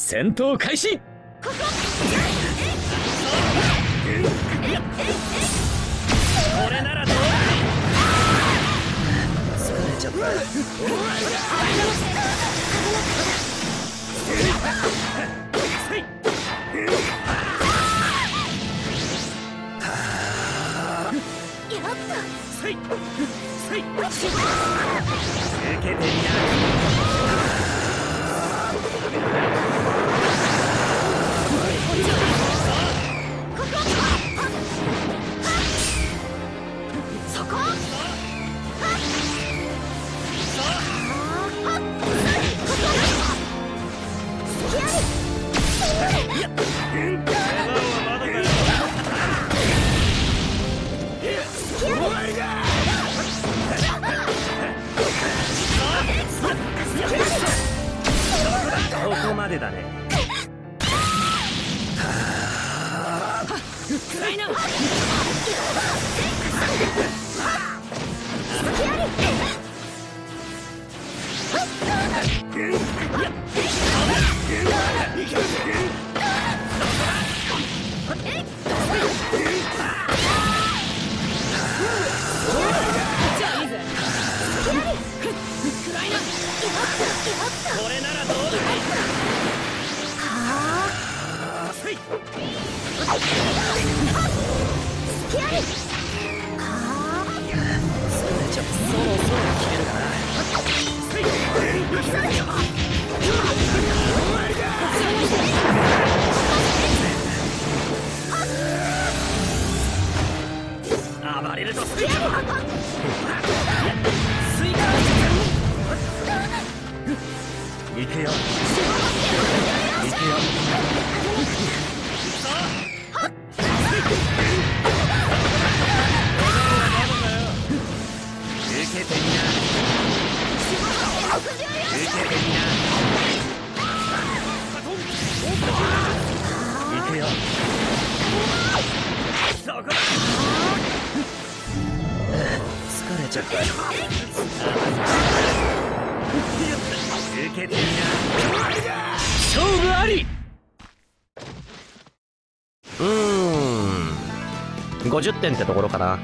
戦闘開始。俺ならどうだ。疲れちゃった。ここまでだね。これならどうだ。暴れるとすげえ。行くよ。疲れちゃった。勝負あり。50点ってところかな。